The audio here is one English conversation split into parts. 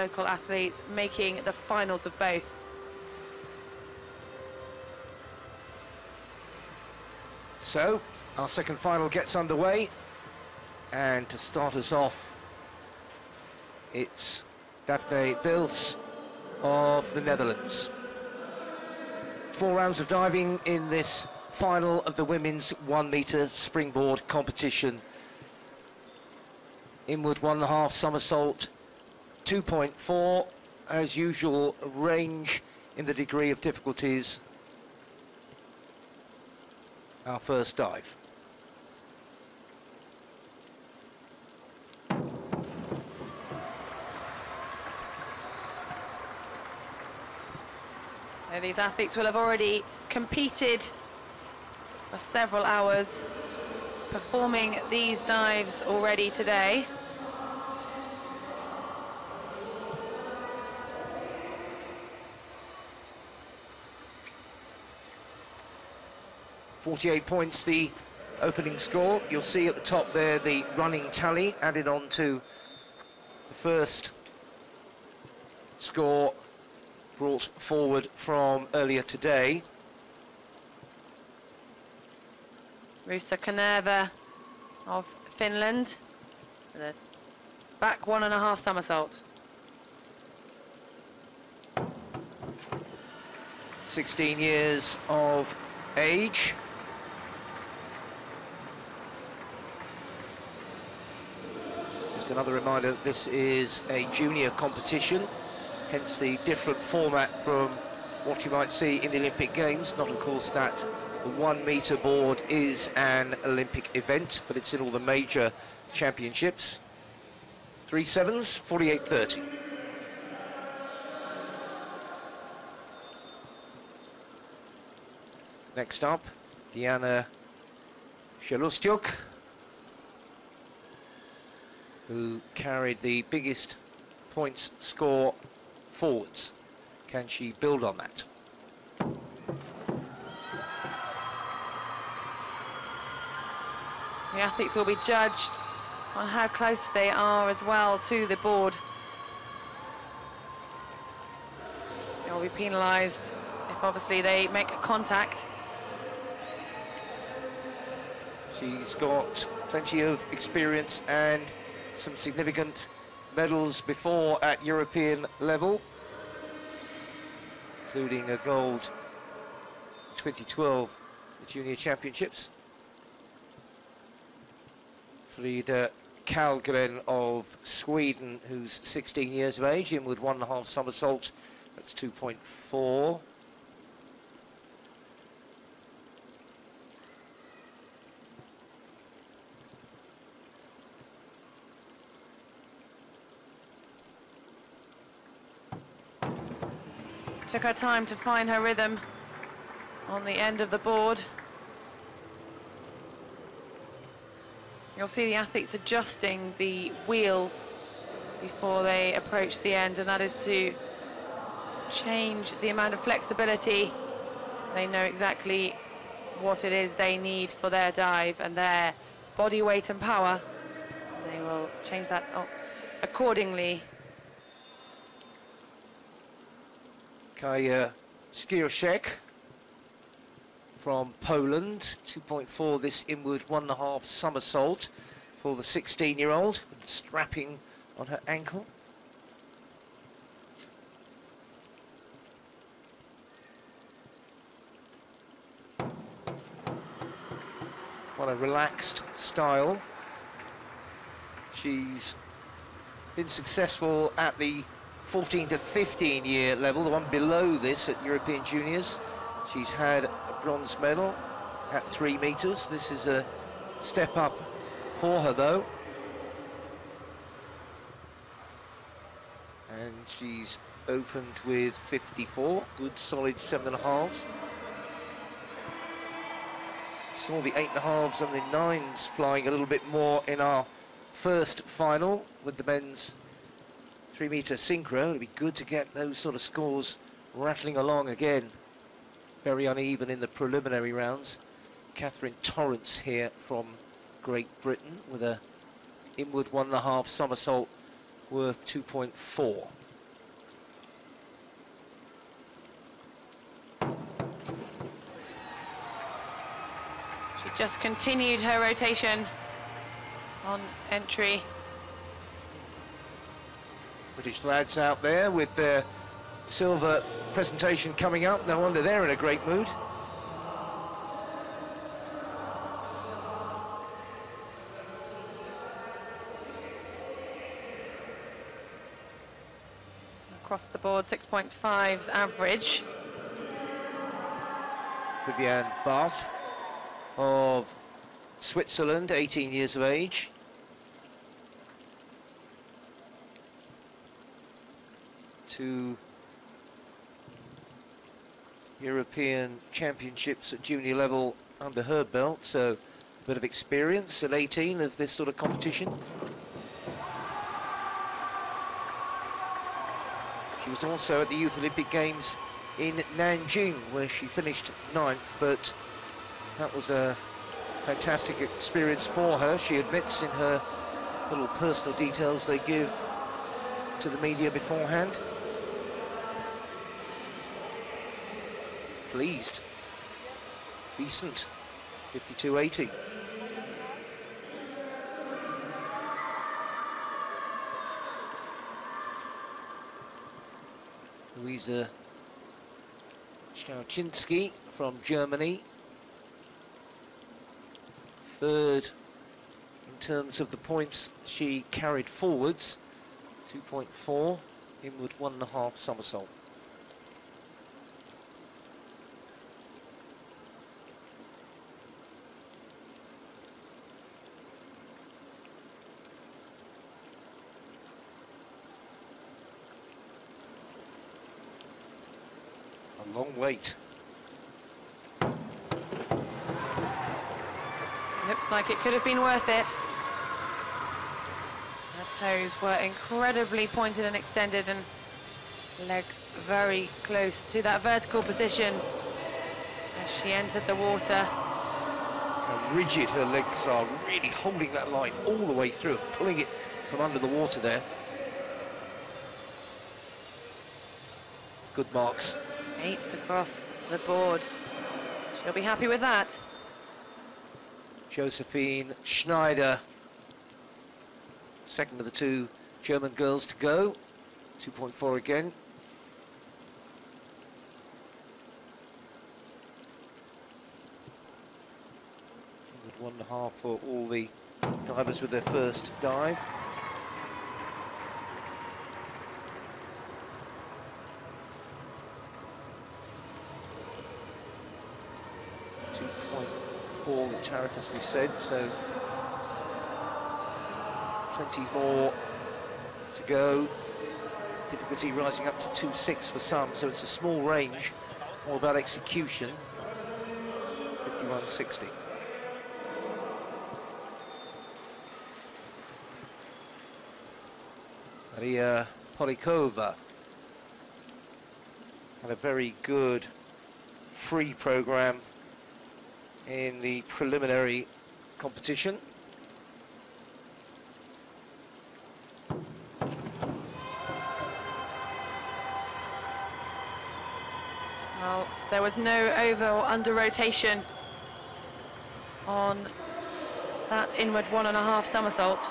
local athletes making the finals of both. So, our second final gets underway. And to start us off, it's Daphne Vils of the Netherlands. 4 rounds of diving in this final of the women's 1 meter springboard competition. Inward 1.5 somersault, 2.4, as usual, range in the degree of difficulties. Our first dive. So these athletes will have already competed for several hours, performing these dives already today. .48 points, the opening score. You'll see at the top there the running tally added on to the first score brought forward from earlier today. Risto Kanerva of Finland, and a back 1.5 somersault. 16 years of age. Just another reminder that this is a junior competition, hence the different format from what you might see in the Olympic Games. Not, of course, that the 1 meter board is an Olympic event, but it's in all the major championships. 3 sevens, 48.30. Next up, Diana Shelestyuk, who carried the biggest points score forwards. Can she build on that? The athletes will be judged on how close they are as well to the board. They will be penalised if obviously they make contact. She's got plenty of experience and some significant medals before at European level, including a gold 2012 Junior Championships. Frida Källgren of Sweden, who's 16 years of age, in with 1.5 somersault. That's 2.4. Took her time to find her rhythm on the end of the board. You'll see the athletes adjusting the wheel before they approach the end, and that is to change the amount of flexibility. They know exactly what it is they need for their dive and their body weight and power. They will change that up accordingly. Kaja Skierczek from Poland, 2.4 this inward 1.5 somersault for the 16-year-old, with the strapping on her ankle. What a relaxed style. She's been successful at the 14 to 15 year level, the one below this at European Juniors. She's had a bronze medal at 3 meters. This is a step up for her though. And she's opened with 54, good solid 7.5s. Saw the 8.5s and the 9s flying a little bit more in our first final with the men's 3 meter synchro. It'd be good to get those sort of scores rattling along again. Very uneven in the preliminary rounds. Catherine Torrance here from Great Britain with a inward 1.5 somersault worth 2.4. just continued her rotation on entry. British lads out there with their silver presentation coming up. No wonder they're in a great mood. Across the board, 6.5's average. Vivian Barth of Switzerland, 18 years of age. Two European championships at junior level under her belt, so a bit of experience at 18 of this sort of competition. She was also at the Youth Olympic Games in Nanjing, where she finished 9th, but that was a fantastic experience for her. She admits in her little personal details they give to the media beforehand. Pleased. Decent. 52.80. Luisa Stawczynski from Germany. Third in terms of the points she carried forwards. 2.4, inward 1.5 somersault. A long wait. Looks like it could have been worth it. Toes were incredibly pointed and extended, and legs very close to that vertical position as she entered the water. How rigid her legs are, really holding that line all the way through, pulling it from under the water there. Good marks. 8s across the board. She'll be happy with that. Josephine Schneider, second of the two German girls to go. 2.4 again. With 1.5 for all the divers with their first dive. The tariff, as we said, so 24 to go. Difficulty rising up to 2.6 for some, so it's a small range. All about execution. 51.60. Maria Polyakova had a very good free program in the preliminary competition. Well, there was no over or under rotation on that inward 1.5 somersault.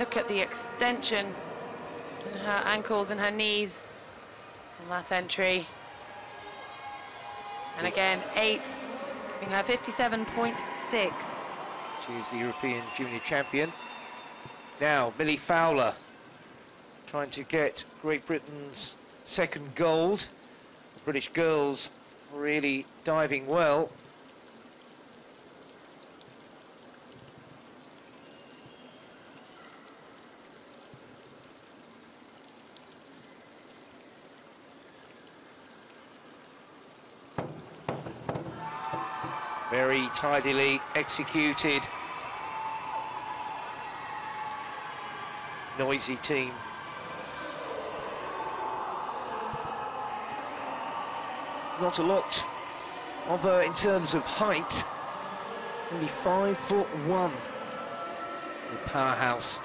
Look at the extension in her ankles and her knees on that entry. And again, 8s, giving her 57.6. She is the European junior champion. Now, Millie Fowler, trying to get Great Britain's second gold. The British girls really diving well. Very tidily executed. Noisy team. Not a lot of her in terms of height. Only 5'1". The powerhouse.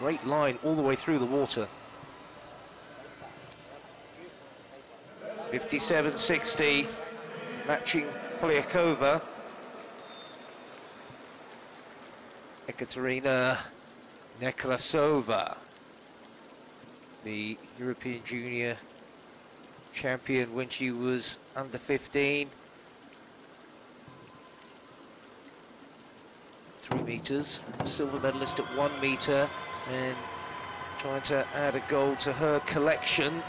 Great line all the way through the water. 57.60, matching Polyakova. Ekaterina Nekrasova, the European Junior champion when she was under 15. 3 meters, silver medalist at 1 meter, and trying to add a gold to her collection.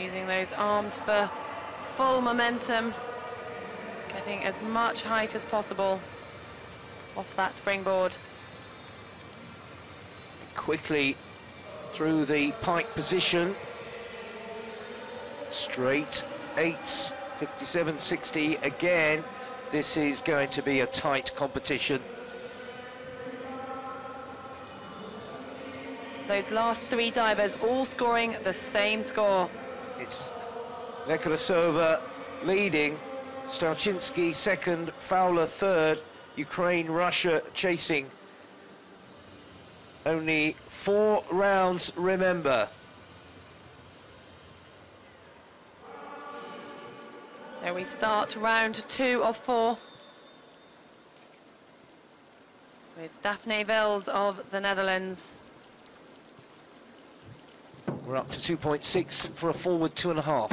Using those arms for full momentum, getting as much height as possible off that springboard. Quickly through the pike position. Straight eights, 57.60 again. This is going to be a tight competition. Those last three divers all scoring the same score. It's Nekrasova leading, Stawczynski second, Fowler third, Ukraine, Russia chasing. Only 4 rounds, remember. So we start round 2 of 4 with Daphne Vils of the Netherlands. We're up to 2.6 for a forward 2.5.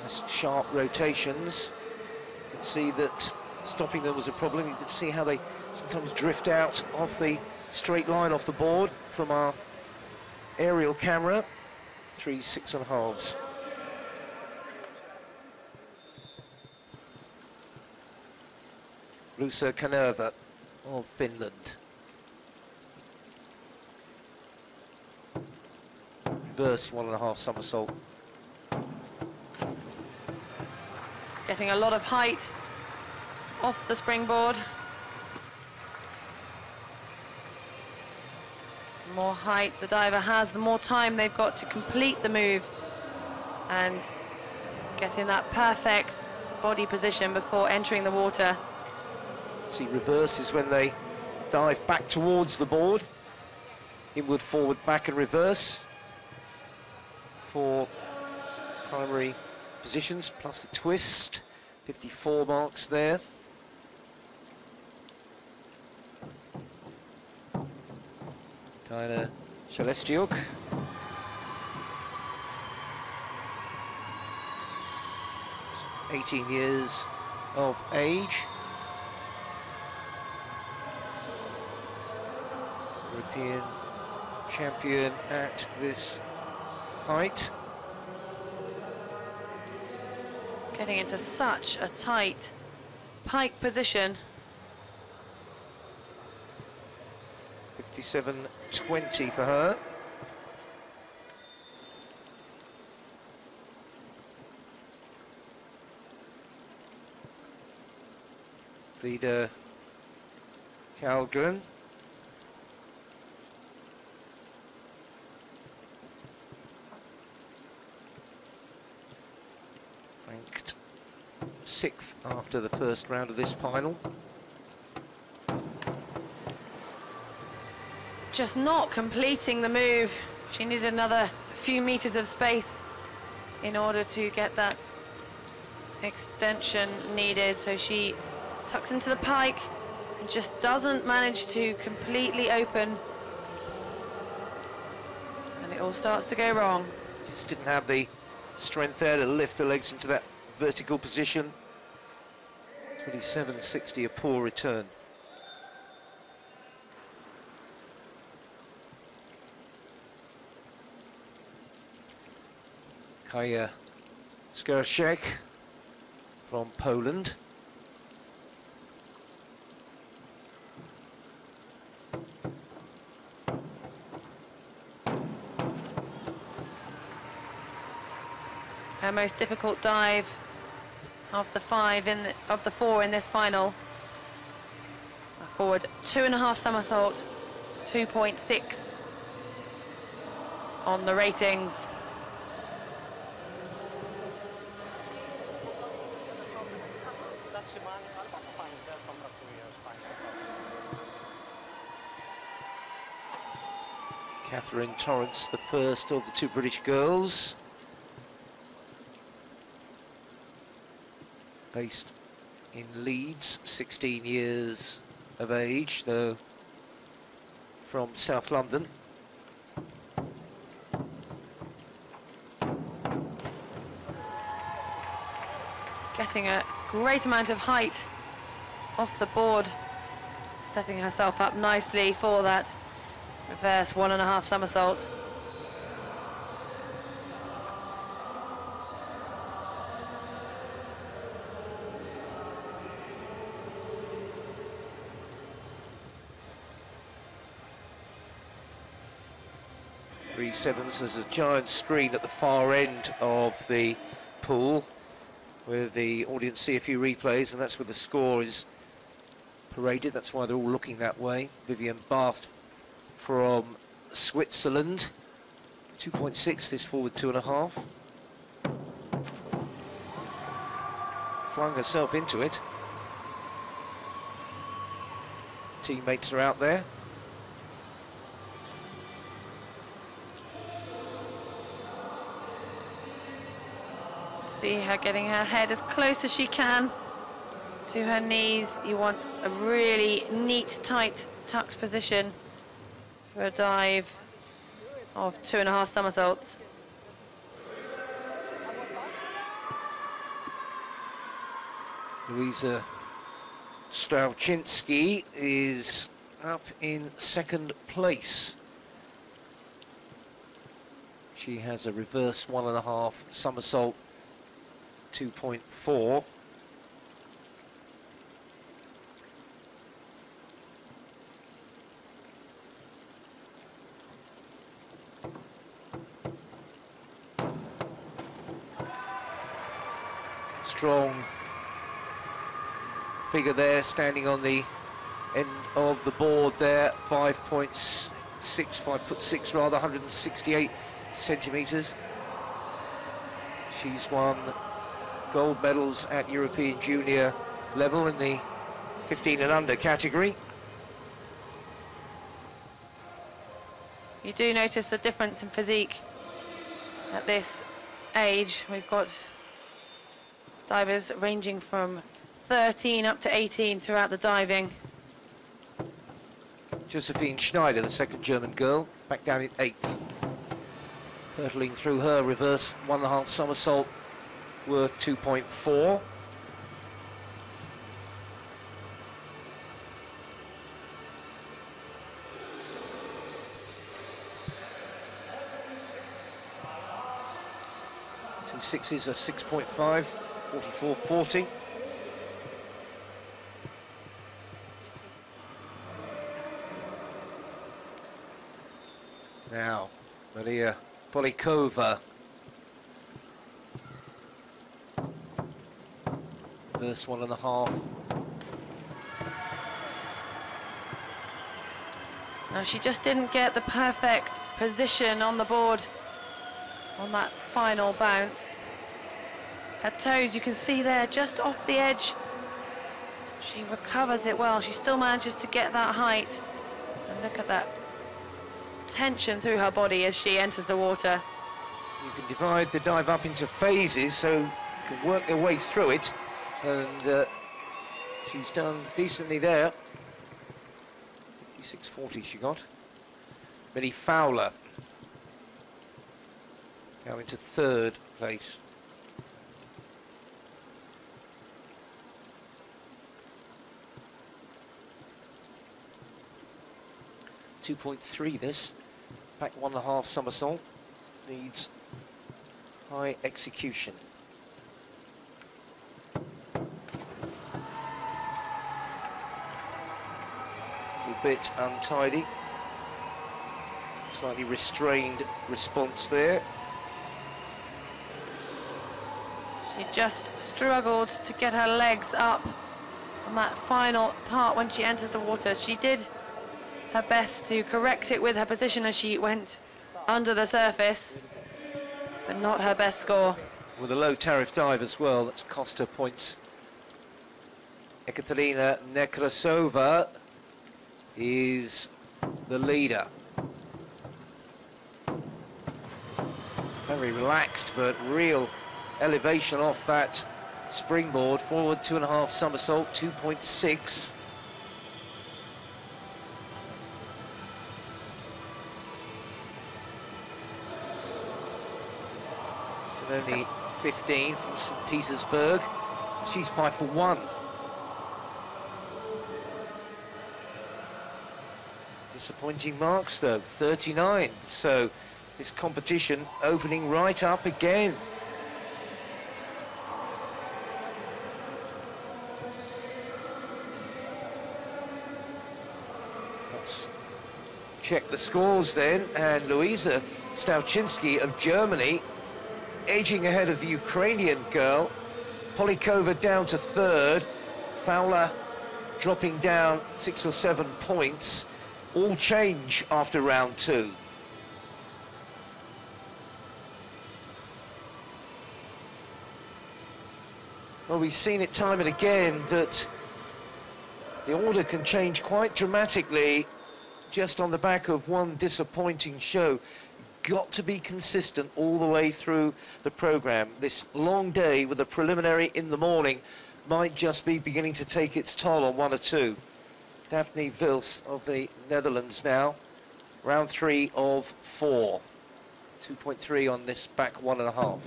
That's sharp rotations. You can see that stopping them was a problem. You can see how they sometimes drift out off the straight line off the board from our aerial camera. 3 6.5s. Risto Kanerva of Finland. Reverse 1.5 somersault. Getting a lot of height off the springboard. The more height the diver has, the more time they've got to complete the move and get in that perfect body position before entering the water. See, reverse is when they dive back towards the board. Inward, forward, back and reverse for primary positions, plus the twist. 54 marks there. Diana Shelestyuk. She's 18 years of age. European champion at this height. Getting into such a tight pike position. 57.20 for her. Frida Källgren. Ranked 6th after the first round of this final. Just not completing the move. She needed another few meters of space in order to get that extension needed. So she tucks into the pike and just doesn't manage to completely open. And it all starts to go wrong. Just didn't have the strength there to lift the legs into that vertical position. 27.60, a poor return. Kaja Skierczek from Poland. Her most difficult dive of the 4 in this final. A forward 2.5 somersault 2.6 on the ratings. Catherine Torrance, the first of the two British girls, based in Leeds, 16 years of age, though from South London. Getting a great amount of height off the board, setting herself up nicely for that reverse 1.5 somersault. Sevens. There's a giant screen at the far end of the pool where the audience see a few replays, and that's where the score is paraded. That's why they're all looking that way. Vivian Barth from Switzerland, 2.6, this forward 2.5. Flung herself into it. Teammates are out there. See her getting her head as close as she can to her knees. You want a really neat, tight, tucked position for a dive of 2.5 somersaults. Luisa Stawczynski is up in second place. She has a reverse 1.5 somersault, 2.4. Strong figure there, standing on the end of the board there, 5 foot 6 rather, 168 centimeters. She's won gold medals at European junior level in the 15 and under category. You do notice the difference in physique at this age. We've got divers ranging from 13 up to 18 throughout the diving. Josephine Schneider, the second German girl, back down in 8th. Hurtling through her reverse 1.5 somersault, worth 2.4. Two sixes are 6.5, 44.40. Now, Maria Polyakova. First 1.5. Now she just didn't get the perfect position on the board on that final bounce. Her toes, you can see there, just off the edge. She recovers it well. She still manages to get that height. And look at that tension through her body as she enters the water. You can divide the dive up into phases, so you can work their way through it. And she's done decently there. 56.40 she got. Millie Fowler now into third place. .3 this. Back 1.5 somersault. Needs high execution. Bit untidy, slightly restrained response there. She just struggled to get her legs up on that final part when she enters the water. She did her best to correct it with her position as she went under the surface, but not her best score. With a low tariff dive as well, that's cost her points. Ekaterina Nekrasova is the leader. Very relaxed, but real elevation off that springboard. Forward 2.5 somersault, 2.6. Only 15 from St. Petersburg. She's 5 for 1. Disappointing marks, though, 39. So this competition opening right up again. Let's check the scores then. And Luisa Stawczynski of Germany edging ahead of the Ukrainian girl. Polyakova down to third. Fowler dropping down 6 or 7 points. All change after round 2. Well, we've seen it time and again that the order can change quite dramatically just on the back of one disappointing show. Got to be consistent all the way through the program. This long day with a preliminary in the morning might just be beginning to take its toll on 1 or 2. Daphne Vils of the Netherlands now, round 3 of 4. 2.3 on this back 1.5. Well,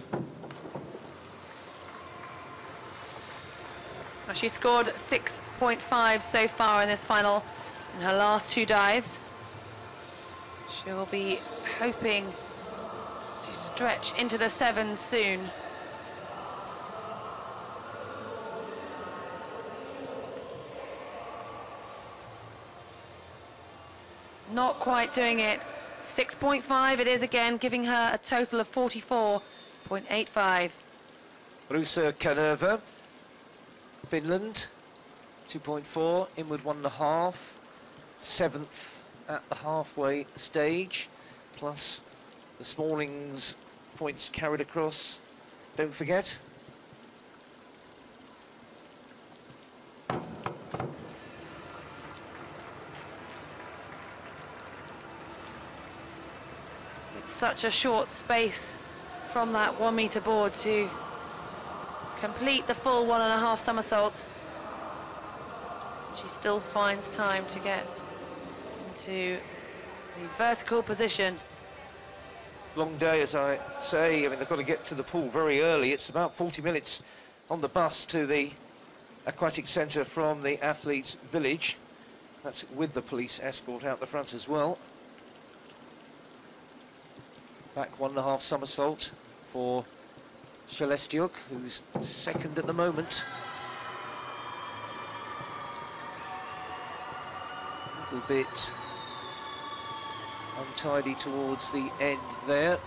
she scored 6.5 so far in this final in her last 2 dives. She'll be hoping to stretch into the 7s soon. Not quite doing it. 6.5 it is again, giving her a total of 44.85. Risto Kanerva, Finland, 2.4, inward 1.5, 7th at the halfway stage, plus this morning's points carried across, don't forget. It's such a short space from that 1 meter board to complete the full 1.5 somersault. She still finds time to get to the vertical position. Long day, as I say. I mean, they've got to get to the pool very early. It's about 40 minutes on the bus to the aquatic centre from the athletes' village. That's with the police escort out the front as well. Back 1.5 somersault for Shelestyuk, who's second at the moment. A little bit untidy towards the end there.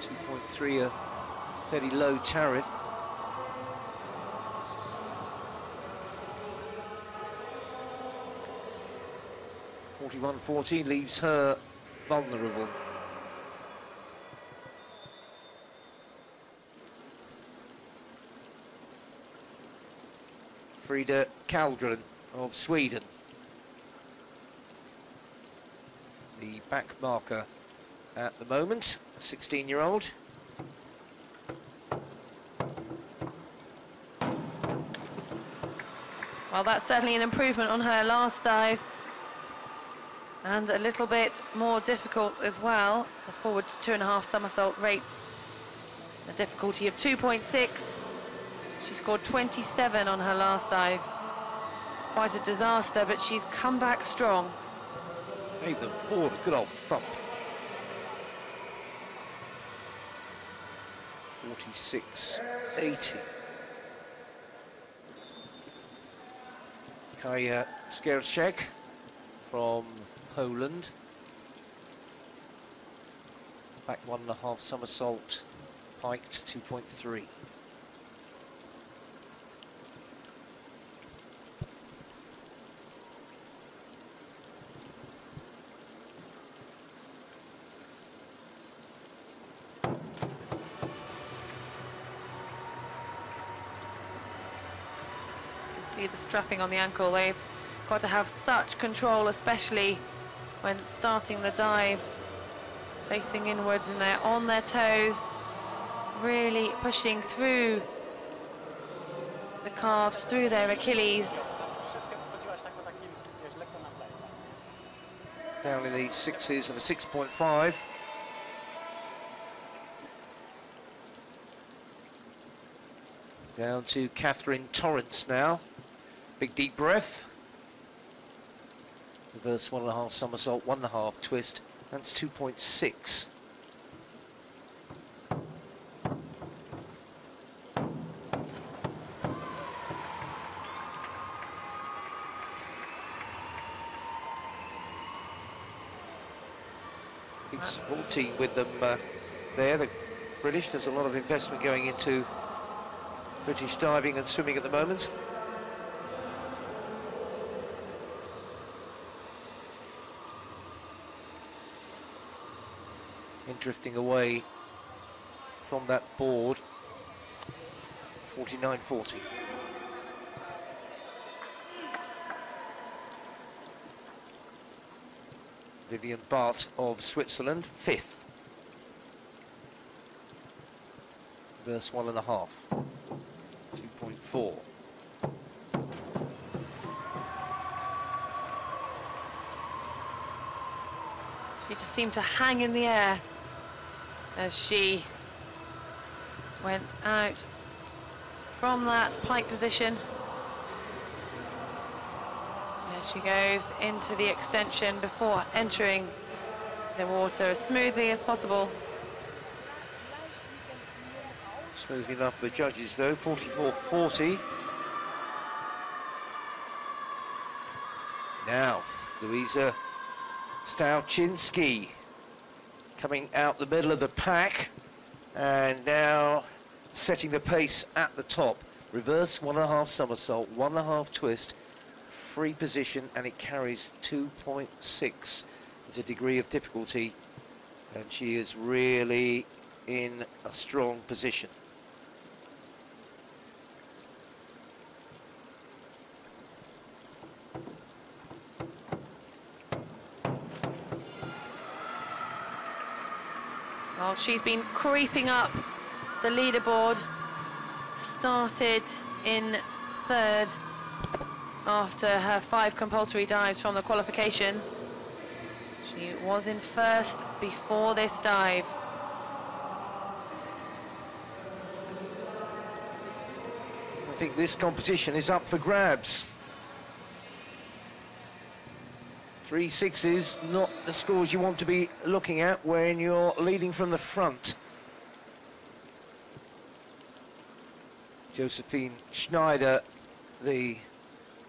2.3, a very low tariff. $41.14 leaves her vulnerable. Frida Källgren of Sweden, the back marker at the moment, 16-year-old. Well, that's certainly an improvement on her last dive, and a little bit more difficult as well. The forward 2.5 somersault rates a difficulty of 2.6. She scored 27 on her last dive. Quite a disaster, but she's come back strong. Gave the board a good old thump. 46.80. Kaja Skierczek from Poland. Back 1.5 somersault, piked 2.3. see the strapping on the ankle. They've got to have such control, especially when starting the dive, facing inwards, and they're on their toes, really pushing through the calves, through their Achilles. Down in the sixes and a 6.5. Down to Catherine Torrance now. Big deep breath. Reverse 1.5 somersault, 1.5 twist. That's 2.6. Big support team with them there, the British. There's a lot of investment going into British diving and swimming at the moment. And drifting away from that board, 49.40. Vivian Barth of Switzerland, fifth. Reverse 1.5. 2.4. She just seemed to hang in the air as she went out from that pike position. There she goes into the extension before entering the water as smoothly as possible. Smooth enough for the judges, though. 44.40. Now, Luisa Stawczynski coming out the middle of the pack and now setting the pace at the top. Reverse 1.5 somersault, 1.5 twist, free position, and it carries 2.6 as a degree of difficulty, and she is really in a strong position. Well, she's been creeping up the leaderboard, started in third after her 5 compulsory dives from the qualifications. She was in first before this dive. I think this competition is up for grabs. 3.6s, not the scores you want to be looking at when you're leading from the front. Josephine Schneider, the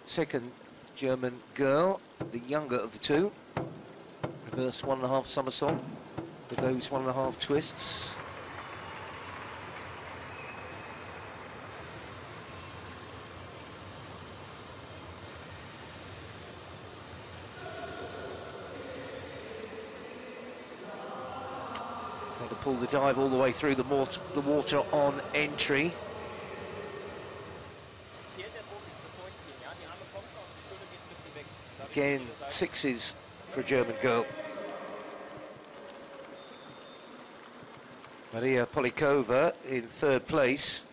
second German girl, the younger of the two. Reverse 1.5 somersault with those 1.5 twists. Pull the dive all the way through the water on entry. Again, 6s for a German girl. Maria Polyakova in third place.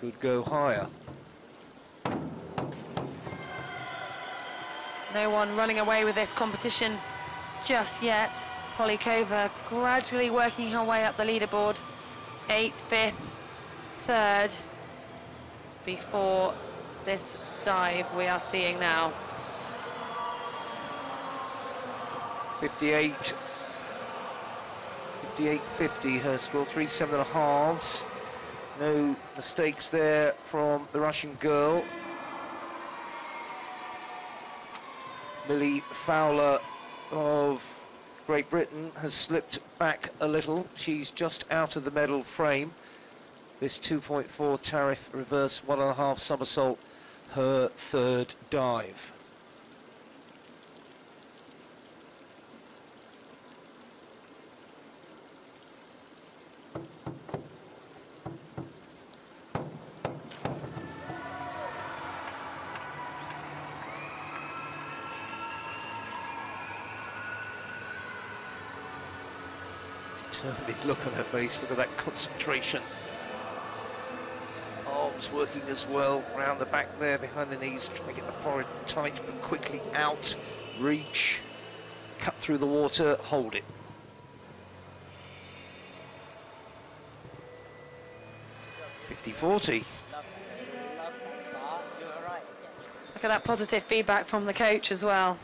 Could go higher. No one running away with this competition just yet. Polyakova gradually working her way up the leaderboard, 8th, 5th, 3rd, before this dive we are seeing now. 58.50 her score, 3 7.5s. No mistakes there from the Russian girl. Millie Fowler of Great Britain has slipped back a little. She's just out of the medal frame. This 2.4 tariff reverse 1.5 somersault, her third dive. determined look on her face. Look at that concentration. Arms working as well, round the back there, behind the knees, trying to get the forehead tight but quickly out. Reach, cut through the water, hold it. Forty. Look at that positive feedback from the coach as well.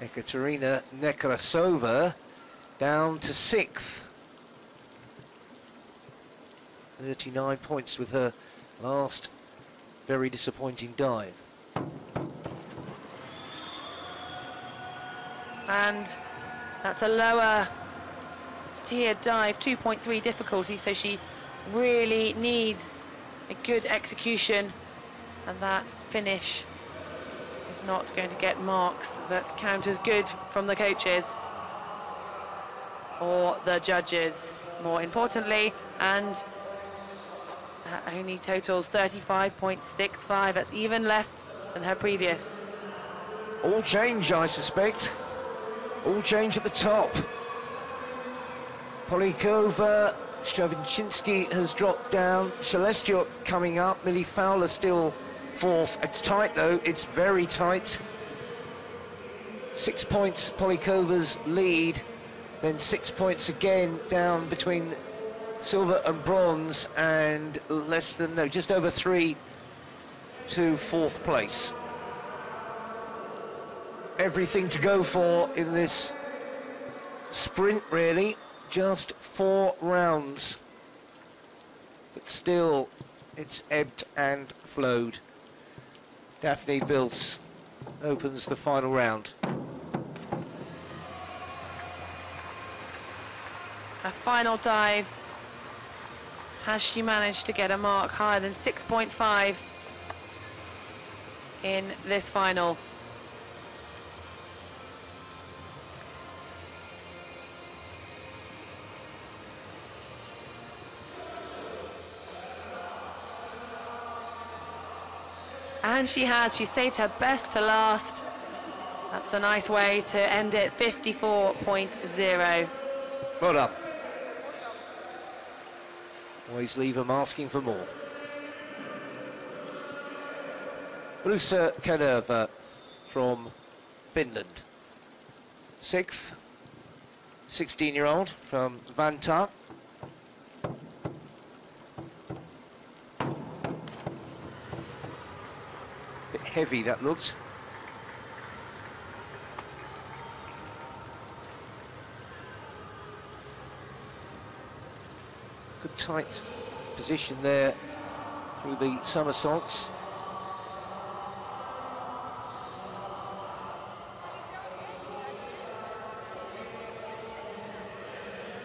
Ekaterina Nekrasova down to 6th. 39 points with her last very disappointing dive. And that's a lower tier dive, 2.3 difficulty, so she really needs a good execution, and that finish is not going to get marks that count as good from the coaches or the judges, more importantly. And that only totals 35.65. That's even less than her previous. All change, I suspect. All change at the top. Polyakova, Stawczynski has dropped down, Shelestyuk coming up, Millie Fowler still 4th. It's tight though, it's very tight. 6 points Polyakova's lead, then 6 points again down between silver and bronze, and less than, no, just over 3 to 4th place. Everything to go for in this sprint really. Just 4 rounds, but still it's ebbed and flowed. Daphne Vils opens the final round. A final dive. Has she managed to get a mark higher than 6.5 in this final? And she has. She saved her best to last. That's a nice way to end it. 54.0. Well done. Always leave them asking for more. Risto Kanerva from Finland. 6th. 16-year-old from Vantaa. Heavy that looked. Good tight position there through the somersaults.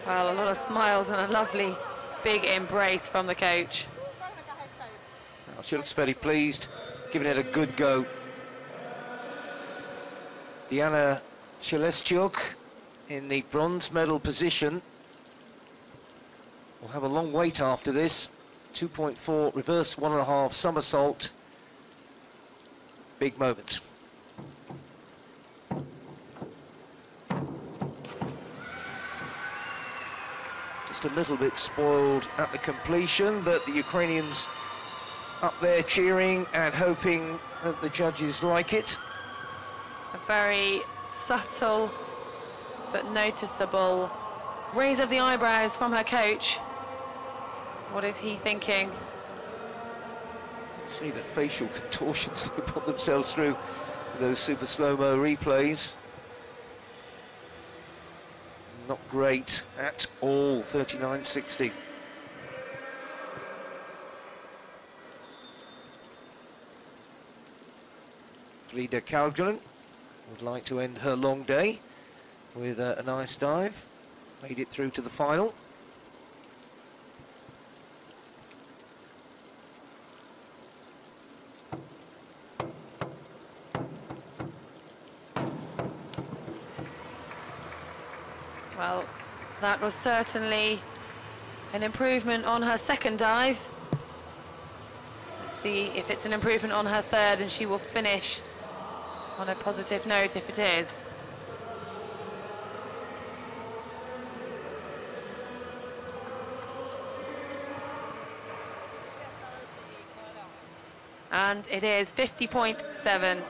Well, a lot of smiles and a lovely big embrace from the coach. Oh, she looks very pleased. Giving it a good go. Diana Shelestyuk in the bronze medal position. We'll have a long wait after this. 2.4 reverse 1.5 somersault. Big moment. Just a little bit spoiled at the completion, but the Ukrainians up there cheering and hoping that the judges like it. A very subtle but noticeable raise of the eyebrows from her coach. What is he thinking? See the facial contortions they put themselves through with those super slow-mo replays. Not great at all. 39.60. Frida Källgren would like to end her long day with a nice dive. Made it through to the final. Well, that was certainly an improvement on her second dive. Let's see if it's an improvement on her third, and she will finish on a positive note if it is. and it is 50.7.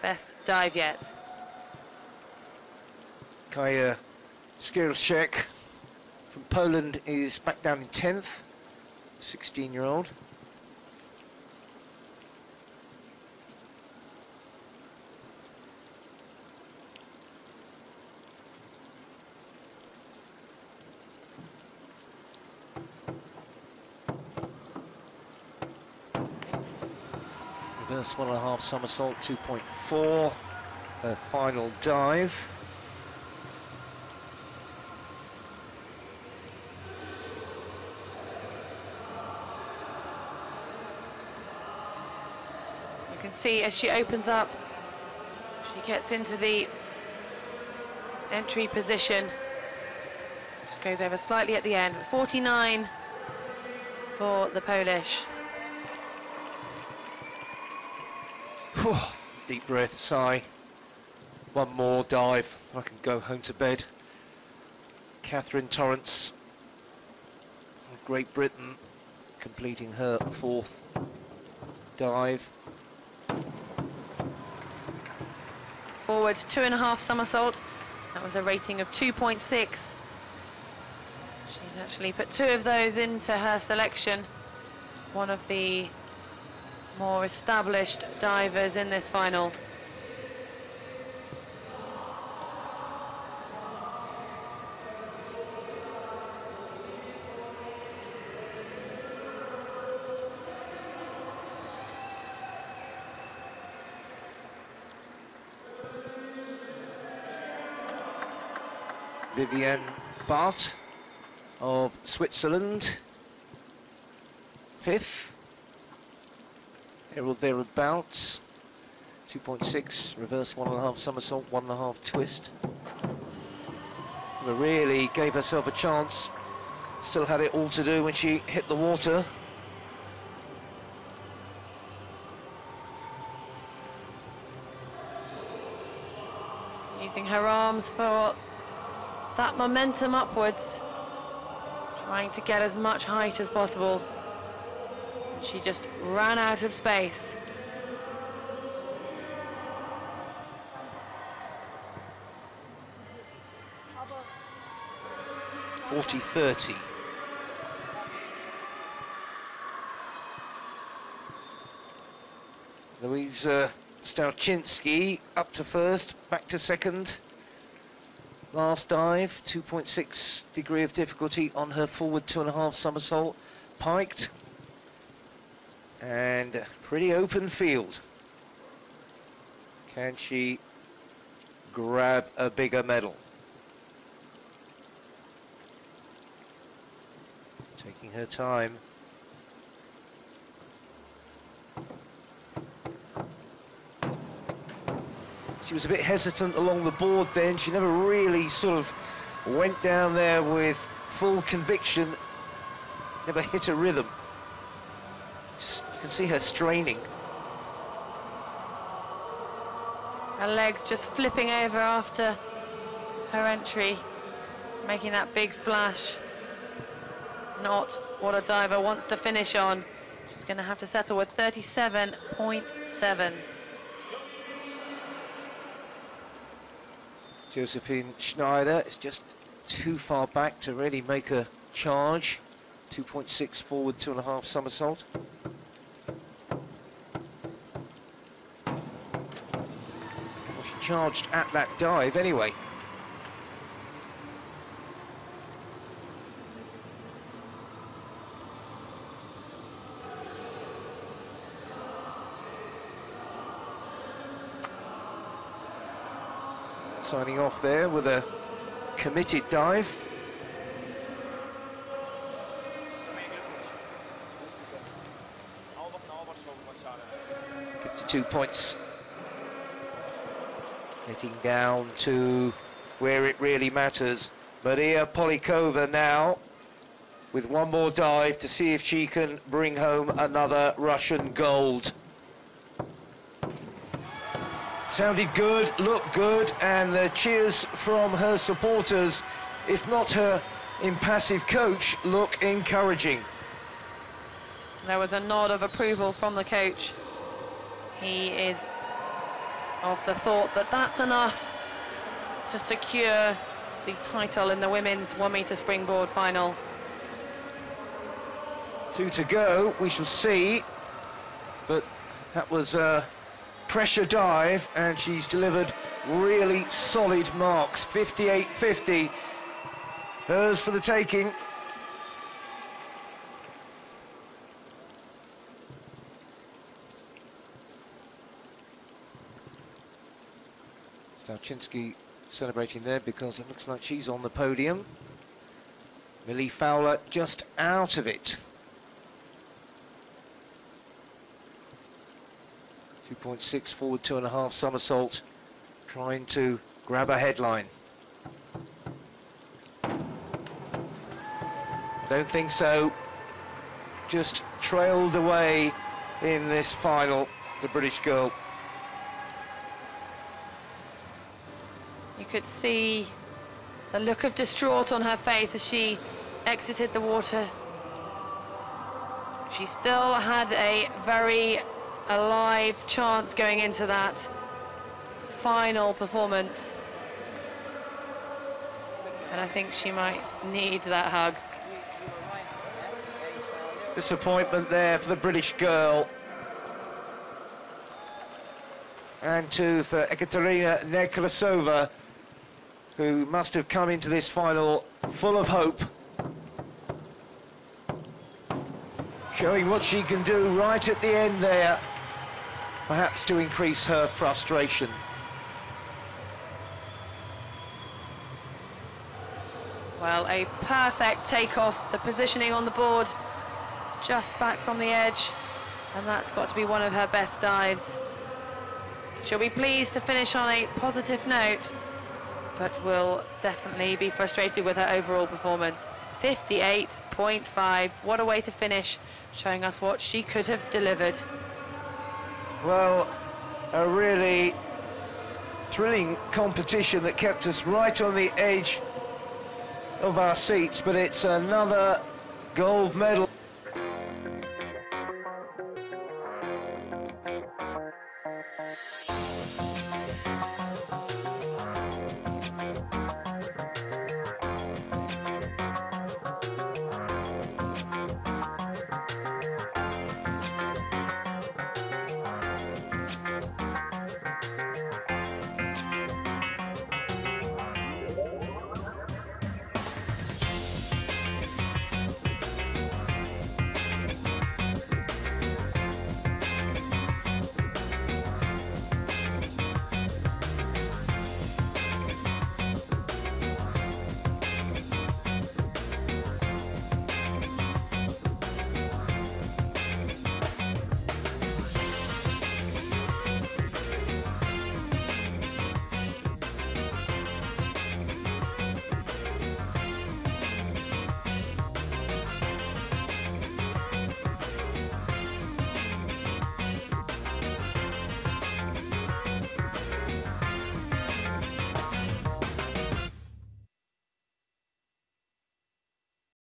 Best dive yet. Kaja Skierczek from Poland is back down in 10th, 16-year-old. Reverse 1.5 somersault, 2.4, her final dive. You can see as she opens up, she gets into the entry position. Just goes over slightly at the end. 49 for the Polish. Deep breath, sigh. One more dive, I can go home to bed. Catherine Torrance of Great Britain completing her fourth dive. Forward 2.5 somersault. That was a rating of 2.6. She's actually put two of those into her selection. One of the more established divers in this final. Vivian Barth of Switzerland, 5th. Thereabouts, 2.6, reverse 1.5 somersault, 1.5 twist. But really gave herself a chance, still had it all to do when she hit the water. Using her arms for that momentum upwards, trying to get as much height as possible. She just ran out of space. Cover. 40-30. Luisa Stawczynski up to first, back to second. Last dive, 2.6 degree of difficulty on her forward 2.5 somersault, piked. And pretty open field. Can she grab a bigger medal? Taking her time. She was a bit hesitant along the board then. She never really sort of went down there with full conviction. Never hit a rhythm. You can see her straining. Her legs just flipping over after her entry, making that big splash. Not what a diver wants to finish on. She's going to have to settle with 37.7. Josephine Schneider is just too far back to really make a charge. 2.6 forward, 2.5 somersault. Well, she charged at that dive anyway. Signing off there with a committed dive. Two points, getting down to where it really matters. Maria Polyakova now with one more dive to see if she can bring home another Russian gold. Sounded good, looked good, and the cheers from her supporters, if not her impassive coach, look encouraging. There was a nod of approval from the coach. He is of the thought that that's enough to secure the title in the women's 1 meter springboard final. 2 to go, we shall see. But that was a pressure dive, and she's delivered really solid marks. 58.50, hers for the taking. Stawczynski celebrating there because it looks like she's on the podium. Millie Fowler just out of it. 2.6 forward, 2.5 somersault, trying to grab a headline. Don't think so. Just trailed away in this final, the British girl. You could see the look of distraught on her face as she exited the water. She still had a very alive chance going into that final performance, and I think she might need that hug. Disappointment there for the British girl, and 2 for Ekaterina Nekrasova, who must have come into this final full of hope, showing what she can do right at the end there, perhaps to increase her frustration. Well, a perfect takeoff, the positioning on the board, just back from the edge, and that's got to be one of her best dives. She'll be pleased to finish on a positive note, but will definitely be frustrated with her overall performance. 58.5, what a way to finish, showing us what she could have delivered. Well, a really thrilling competition that kept us right on the edge of our seats, but it's another gold medal.